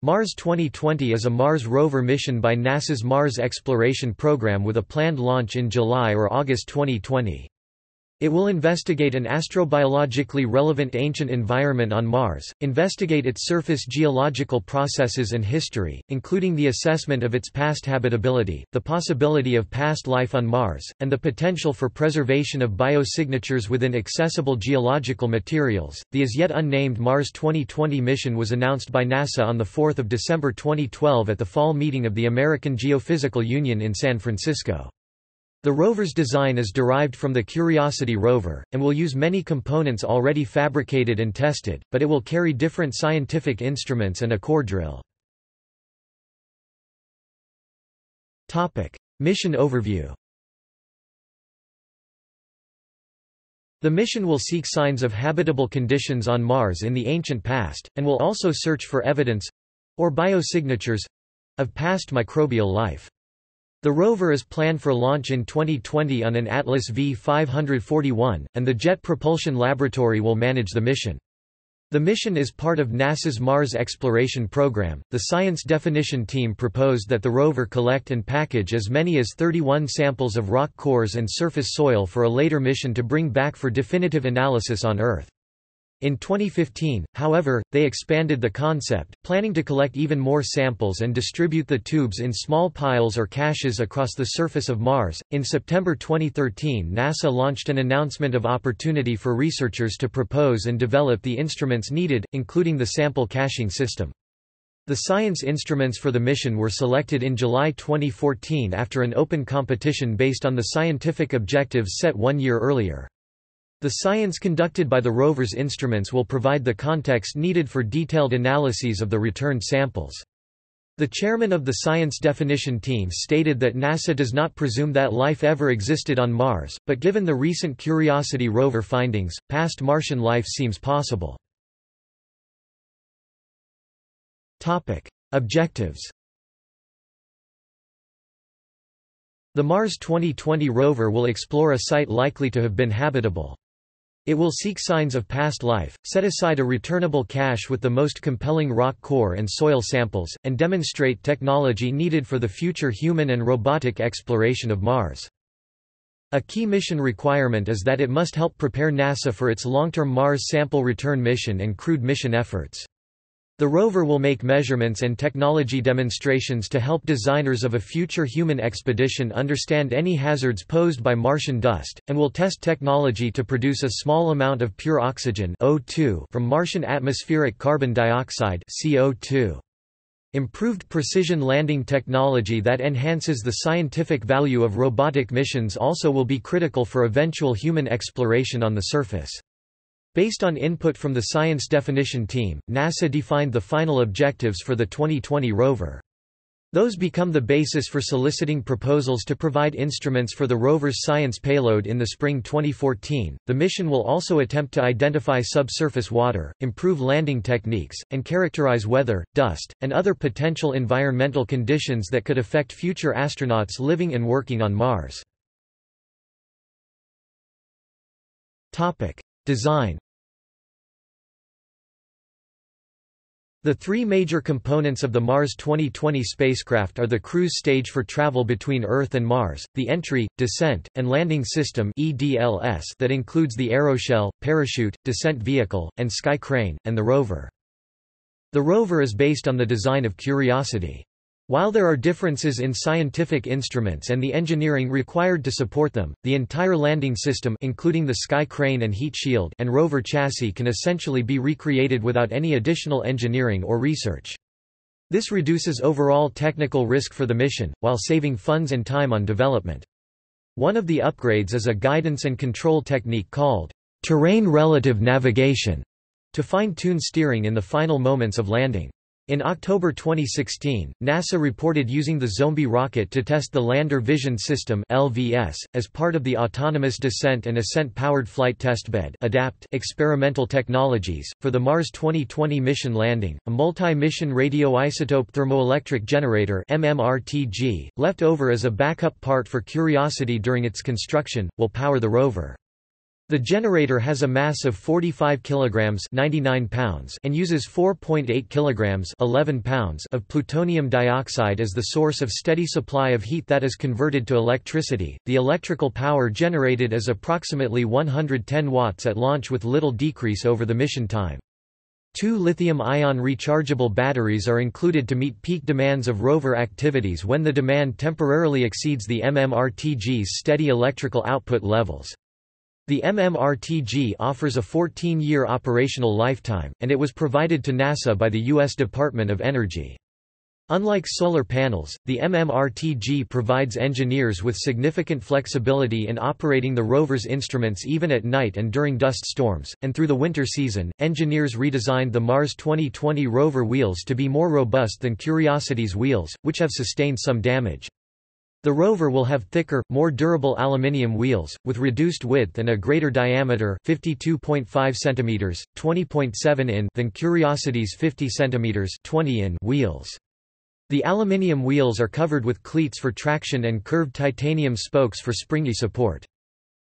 Mars 2020 is a Mars rover mission by NASA's Mars Exploration Program with a planned launch in July or August 2020. It will investigate an astrobiologically relevant ancient environment on Mars, investigate its surface geological processes and history, including the assessment of its past habitability, the possibility of past life on Mars, and the potential for preservation of biosignatures within accessible geological materials. The as yet unnamed Mars 2020 mission was announced by NASA on 4 December 2012 at the fall meeting of the American Geophysical Union in San Francisco. The rover's design is derived from the Curiosity rover, and will use many components already fabricated and tested, but it will carry different scientific instruments and a core drill. Mission overview. The mission will seek signs of habitable conditions on Mars in the ancient past, and will also search for evidence—or biosignatures—of past microbial life. The rover is planned for launch in 2020 on an Atlas V-541, and the Jet Propulsion Laboratory will manage the mission. The mission is part of NASA's Mars Exploration Program. The science definition team proposed that the rover collect and package as many as 31 samples of rock cores and surface soil for a later mission to bring back for definitive analysis on Earth. In 2015, however, they expanded the concept, planning to collect even more samples and distribute the tubes in small piles or caches across the surface of Mars. In September 2013, NASA launched an announcement of opportunity for researchers to propose and develop the instruments needed, including the sample caching system. The science instruments for the mission were selected in July 2014 after an open competition based on the scientific objectives set 1 year earlier. The science conducted by the rover's instruments will provide the context needed for detailed analyses of the returned samples. The chairman of the science definition team stated that NASA does not presume that life ever existed on Mars, but given the recent Curiosity rover findings, past Martian life seems possible. Topic: Objectives. The Mars 2020 rover will explore a site likely to have been habitable. It will seek signs of past life, set aside a returnable cache with the most compelling rock core and soil samples, and demonstrate technology needed for the future human and robotic exploration of Mars. A key mission requirement is that it must help prepare NASA for its long-term Mars Sample Return Mission and crewed mission efforts. The rover will make measurements and technology demonstrations to help designers of a future human expedition understand any hazards posed by Martian dust, and will test technology to produce a small amount of pure oxygen (O2) from Martian atmospheric carbon dioxide (CO2). Improved precision landing technology that enhances the scientific value of robotic missions also will be critical for eventual human exploration on the surface. Based on input from the science definition team, NASA defined the final objectives for the 2020 rover. Those become the basis for soliciting proposals to provide instruments for the rover's science payload in the spring 2014. The mission will also attempt to identify subsurface water, improve landing techniques, and characterize weather, dust, and other potential environmental conditions that could affect future astronauts living and working on Mars. Topic: Design. The three major components of the Mars 2020 spacecraft are the cruise stage for travel between Earth and Mars, the entry, descent, and landing system (EDLS) that includes the aeroshell, parachute, descent vehicle, and sky crane, and the rover. The rover is based on the design of Curiosity. While there are differences in scientific instruments and the engineering required to support them, the entire landing system, including the sky crane and heat shield, and rover chassis can essentially be recreated without any additional engineering or research. This reduces overall technical risk for the mission, while saving funds and time on development. One of the upgrades is a guidance and control technique called terrain-relative navigation to fine-tune steering in the final moments of landing. In October 2016, NASA reported using the Zombie rocket to test the Lander Vision System (LVS) as part of the Autonomous Descent and Ascent Powered Flight Testbed (ADAPT) experimental technologies for the Mars 2020 mission landing. A multi-mission radioisotope thermoelectric generator (MMRTG), left over as a backup part for Curiosity during its construction, will power the rover. The generator has a mass of 45 kilograms (99 pounds) and uses 4.8 kilograms (11 pounds) of plutonium dioxide as the source of steady supply of heat that is converted to electricity. The electrical power generated is approximately 110 watts at launch with little decrease over the mission time. Two lithium-ion rechargeable batteries are included to meet peak demands of rover activities when the demand temporarily exceeds the MMRTG's steady electrical output levels. The MMRTG offers a 14-year operational lifetime, and it was provided to NASA by the U.S. Department of Energy. Unlike solar panels, the MMRTG provides engineers with significant flexibility in operating the rover's instruments even at night and during dust storms, and through the winter season, engineers redesigned the Mars 2020 rover wheels to be more robust than Curiosity's wheels, which have sustained some damage. The rover will have thicker, more durable aluminium wheels, with reduced width and a greater diameter 52.5 cm, 20.7 in than Curiosity's 50 cm 20 in wheels. The aluminium wheels are covered with cleats for traction and curved titanium spokes for springy support.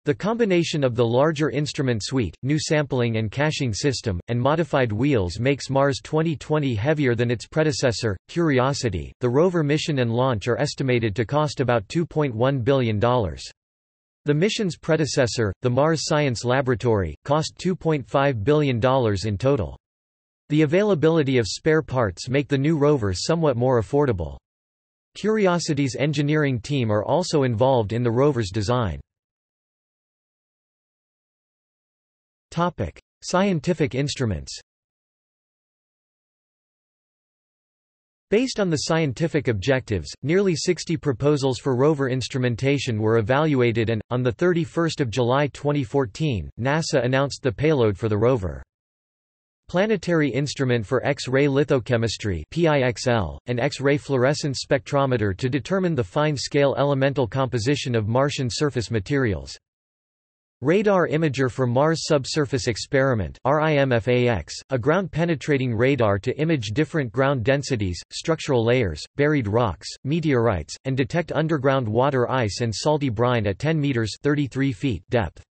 The combination of the larger instrument suite, new sampling and caching system, and modified wheels makes Mars 2020 heavier than its predecessor, Curiosity. The rover mission and launch are estimated to cost about $2.1 billion. The mission's predecessor, the Mars Science Laboratory, cost $2.5 billion in total. The availability of spare parts make the new rover somewhat more affordable. Curiosity's engineering team are also involved in the rover's design. Scientific instruments. Based on the scientific objectives, nearly 60 proposals for rover instrumentation were evaluated and, on 31 July 2014, NASA announced the payload for the rover. Planetary Instrument for X-ray Lithochemistry (PIXL), an X-ray fluorescence spectrometer to determine the fine-scale elemental composition of Martian surface materials. Radar Imager for Mars Subsurface Experiment (RIMFAX), a ground-penetrating radar to image different ground densities, structural layers, buried rocks, meteorites, and detect underground water ice and salty brine at 10 meters (33 feet) depth.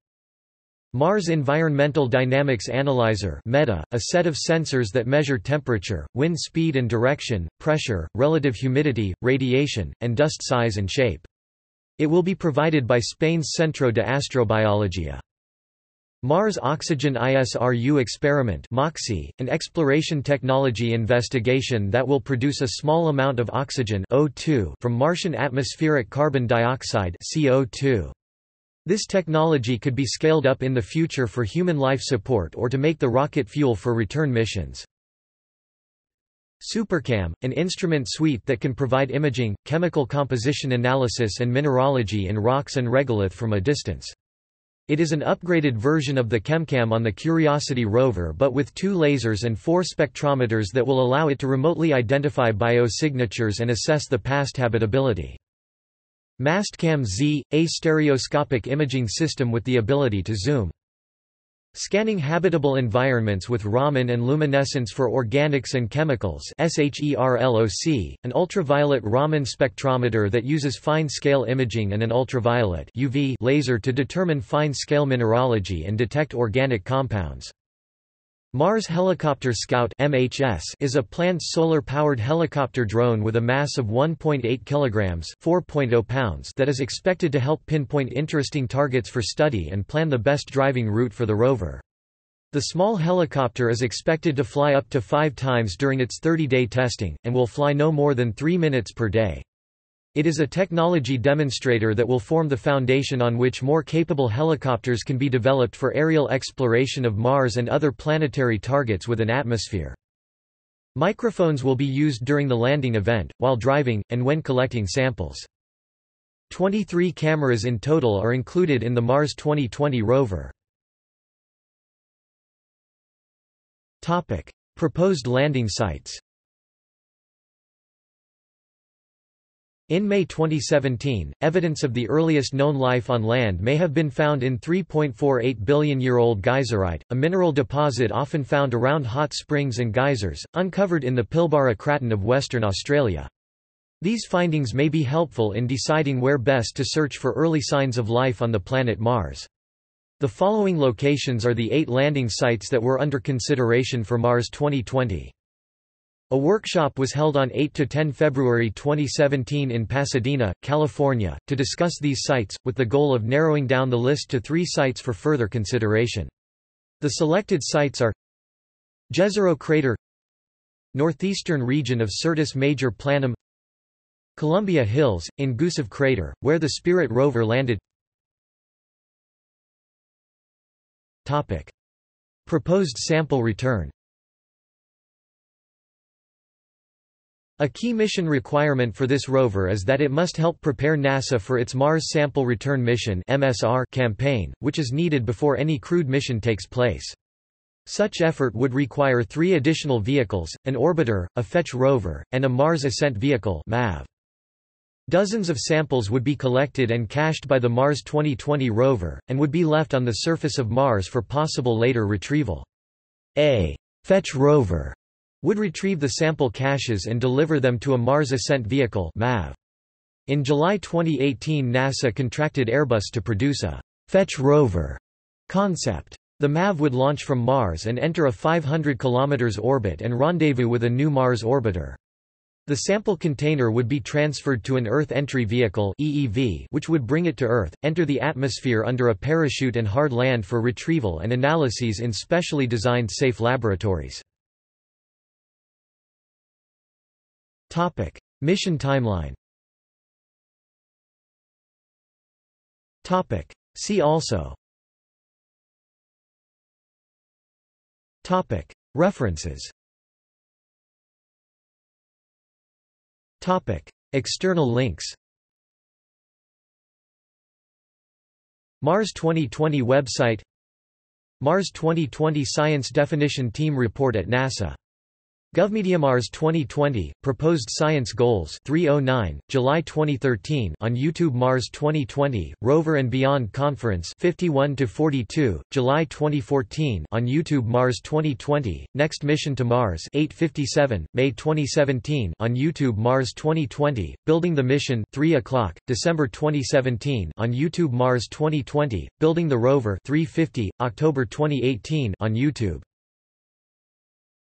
Mars Environmental Dynamics Analyzer (MEDA), a set of sensors that measure temperature, wind speed and direction, pressure, relative humidity, radiation, and dust size and shape. It will be provided by Spain's Centro de Astrobiología. Mars Oxygen ISRU Experiment (MOXIE), an exploration technology investigation that will produce a small amount of oxygen (O2) from Martian atmospheric carbon dioxide (CO2). This technology could be scaled up in the future for human life support or to make the rocket fuel for return missions. SuperCam, an instrument suite that can provide imaging, chemical composition analysis and mineralogy in rocks and regolith from a distance. It is an upgraded version of the ChemCam on the Curiosity rover but with two lasers and four spectrometers that will allow it to remotely identify biosignatures and assess the past habitability. Mastcam-Z, a stereoscopic imaging system with the ability to zoom. Scanning habitable environments with Raman and luminescence for organics and chemicals (SHERLOC), an ultraviolet Raman spectrometer that uses fine-scale imaging and an ultraviolet (UV) laser to determine fine-scale mineralogy and detect organic compounds. Mars Helicopter Scout (MHS) is a planned solar-powered helicopter drone with a mass of 1.8 kilograms (4.0 pounds) that is expected to help pinpoint interesting targets for study and plan the best driving route for the rover. The small helicopter is expected to fly up to 5 times during its 30-day testing, and will fly no more than 3 minutes per day. It is a technology demonstrator that will form the foundation on which more capable helicopters can be developed for aerial exploration of Mars and other planetary targets with an atmosphere. Microphones will be used during the landing event, while driving, and when collecting samples. 23 cameras in total are included in the Mars 2020 rover. Topic: Proposed landing sites. In May 2017, evidence of the earliest known life on land may have been found in 3.48 billion-year-old geyserite, a mineral deposit often found around hot springs and geysers, uncovered in the Pilbara Craton of Western Australia. These findings may be helpful in deciding where best to search for early signs of life on the planet Mars. The following locations are the 8 landing sites that were under consideration for Mars 2020. A workshop was held on 8–10 February 2017 in Pasadena, California, to discuss these sites, with the goal of narrowing down the list to 3 sites for further consideration. The selected sites are Jezero Crater, northeastern region of Syrtis Major Planum, Columbia Hills, in Gusev Crater, where the Spirit rover landed. Topic. Proposed sample return. A key mission requirement for this rover is that it must help prepare NASA for its Mars Sample Return Mission (MSR) campaign, which is needed before any crewed mission takes place. Such effort would require 3 additional vehicles, an orbiter, a fetch rover, and a Mars Ascent Vehicle (MAV). Dozens of samples would be collected and cached by the Mars 2020 rover, and would be left on the surface of Mars for possible later retrieval. A fetch rover would retrieve the sample caches and deliver them to a Mars Ascent Vehicle (MAV). In July 2018, NASA contracted Airbus to produce a fetch rover concept. The MAV would launch from Mars and enter a 500 km orbit and rendezvous with a new Mars orbiter. The sample container would be transferred to an Earth Entry Vehicle (EEV), which would bring it to Earth, enter the atmosphere under a parachute and hard land for retrieval and analyses in specially designed safe laboratories. Mission timeline. See also. References. External links. Mars 2020 website. Mars 2020 Science Definition Team Report at NASA. GovMedia Mars 2020 Proposed Science Goals 309 July 2013 on YouTube. Mars 2020 Rover and Beyond Conference 51–42 July 2014 on YouTube. Mars 2020 Next Mission to Mars 8:57 May 2017 on YouTube. Mars 2020 Building the Mission 3:00 December 2017 on YouTube. Mars 2020 Building the Rover 3:50 October 2018 on YouTube.